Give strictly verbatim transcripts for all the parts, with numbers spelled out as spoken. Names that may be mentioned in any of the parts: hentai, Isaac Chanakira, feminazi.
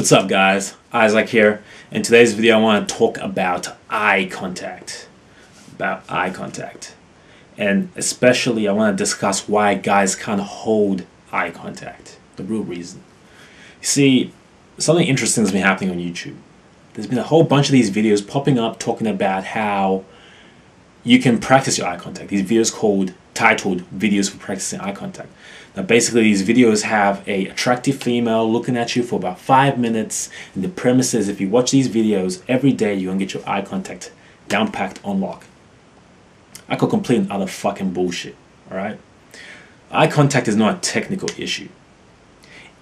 What's up guys, Isaac here. In today's video I want to talk about eye contact, about eye contact. And especially I want to discuss why guys can't hold eye contact, the real reason. You see, something interesting has been happening on YouTube. There's been a whole bunch of these videos popping up talking about how you can practice your eye contact. These videos called, titled videos for practicing eye contact. Now basically these videos have a attractive female looking at you for about five minutes and the premise is if you watch these videos every day you're gonna get your eye contact down packed on lock. I could complain other fucking bullshit, alright? Eye contact is not a technical issue.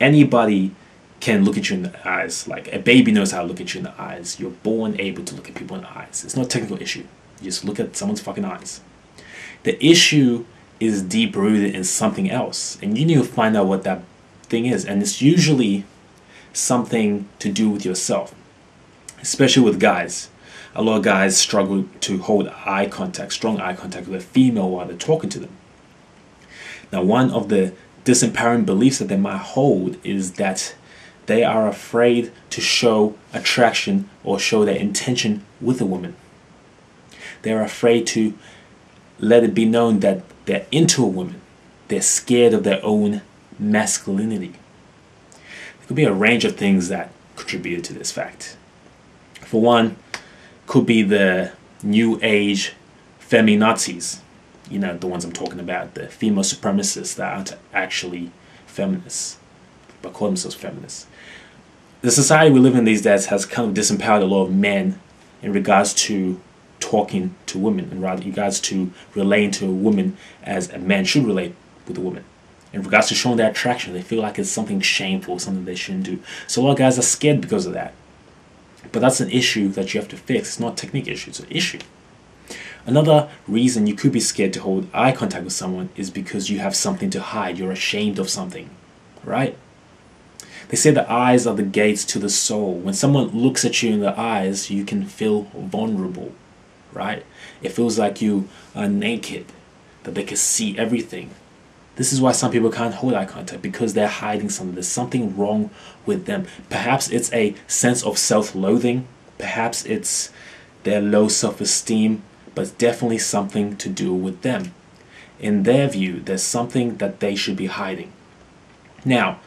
Anybody can look at you in the eyes, like a baby knows how to look at you in the eyes. You're born able to look at people in the eyes. It's not a technical issue. You just look at someone's fucking eyes. The issue is deep-rooted in something else, and you need to find out what that thing is, and it's usually something to do with yourself, especially with guys. A lot of guys struggle to hold eye contact, strong eye contact with a female while they're talking to them. Now, one of the disempowering beliefs that they might hold is that they are afraid to show attraction or show their intention with a woman. They're afraid to let it be known that they're into a woman. They're scared of their own masculinity. There could be a range of things that contributed to this fact. For one, could be the new age feminazis. You know, the ones I'm talking about, the female supremacists that aren't actually feminists, but call themselves feminists. The society we live in these days has kind of disempowered a lot of men in regards to talking to women, and rather you guys to relating to a woman as a man should relate with a woman. In regards to showing their attraction, they feel like it's something shameful, something they shouldn't do. So a lot of guys are scared because of that. But that's an issue that you have to fix. It's not a technique issue, it's an issue. Another reason you could be scared to hold eye contact with someone is because you have something to hide. You're ashamed of something, right? They say the eyes are the gates to the soul. When someone looks at you in the eyes, you can feel vulnerable. Right? It feels like you are naked, that they can see everything. This is why some people can't hold eye contact, because they're hiding something. There's something wrong with them. Perhaps it's a sense of self-loathing. Perhaps it's their low self-esteem, but it's definitely something to do with them. In their view, there's something that they should be hiding. Now,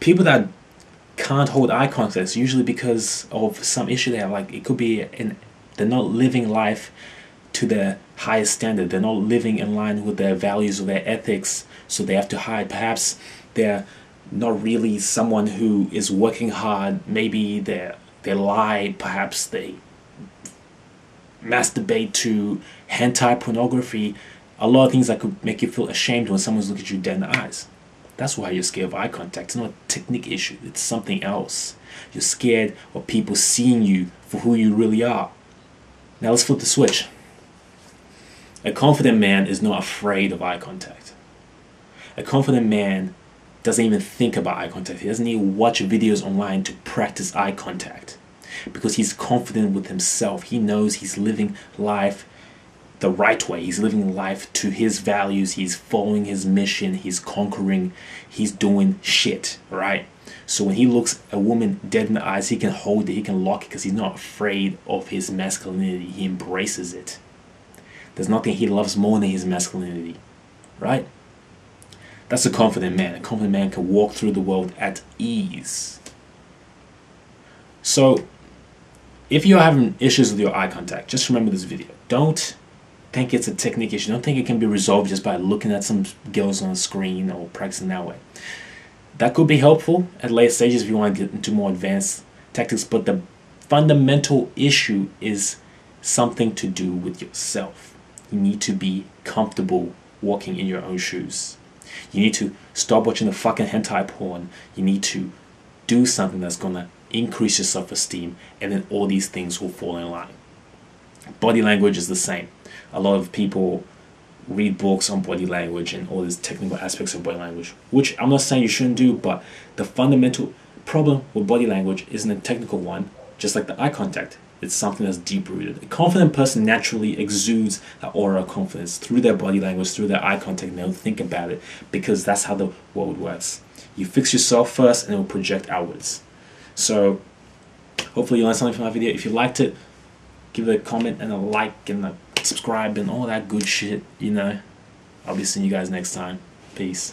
people that can't hold eye contact usually because of some issue they have. Like it could be an They're not living life to their highest standard. They're not living in line with their values or their ethics, so they have to hide. Perhaps they're not really someone who is working hard. Maybe they they lie. Perhaps they masturbate to hentai pornography. A lot of things that could make you feel ashamed when someone's looking at you dead in the eyes. That's why you're scared of eye contact. It's not a technique issue. It's something else. You're scared of people seeing you for who you really are. Now let's flip the switch. A confident man is not afraid of eye contact. A confident man doesn't even think about eye contact. He doesn't even watch videos online to practice eye contact because he's confident with himself. He knows he's living life the right way. He's living life to his values. He's following his mission. He's conquering. He's doing shit, right? So when he looks a woman dead in the eyes, he can hold it, he can lock it, because he's not afraid of his masculinity. He embraces it. There's nothing he loves more than his masculinity, right? That's a confident man. A confident man can walk through the world at ease. So if you're having issues with your eye contact, just remember this video. Don't think it's a technique issue. Don't think it can be resolved just by looking at some girls on a screen or practicing that way. That could be helpful at later stages if you want to get into more advanced tactics, but the fundamental issue is something to do with yourself. You need to be comfortable walking in your own shoes. You need to stop watching the fucking hentai porn. You need to do something that's going to increase your self-esteem, and then all these things will fall in line. Body language is the same. A lot of people read books on body language and all these technical aspects of body language, which I'm not saying you shouldn't do, but the fundamental problem with body language isn't a technical one, just like the eye contact. It's something that's deep-rooted. A confident person naturally exudes that aura of confidence through their body language, through their eye contact, and they'll think about it because that's how the world works. You fix yourself first and it will project outwards. So hopefully you learned something from my video. If you liked it, give it a comment and a like and a subscribe and all that good shit, you know. I'll be seeing you guys next time. Peace.